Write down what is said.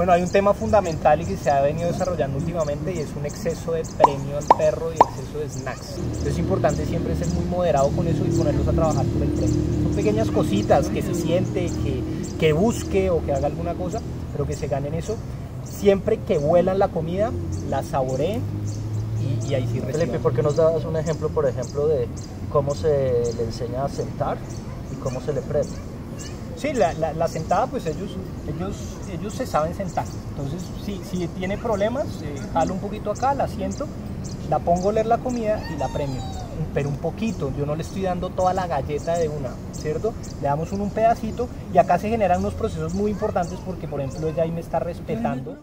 Bueno, hay un tema fundamental y que se ha venido desarrollando últimamente, y es un exceso de premio al perro y exceso de snacks. Entonces es importante siempre ser muy moderado con eso y ponerlos a trabajar por el premio. Son pequeñas cositas que se siente, que busque o que haga alguna cosa, pero que se ganen eso. Siempre que huelan la comida, la saboreen y ahí sí reciben. Felipe, ¿por qué nos das un ejemplo, por ejemplo, de cómo se le enseña a sentar y cómo se le premia? Sí, la sentada, pues ellos se saben sentar. Entonces, si tiene problemas, jalo un poquito acá, la siento, la pongo a oler la comida y la premio. Pero un poquito, yo no le estoy dando toda la galleta de una, ¿cierto? Le damos un pedacito y acá se generan unos procesos muy importantes porque, por ejemplo, ella ahí me está respetando.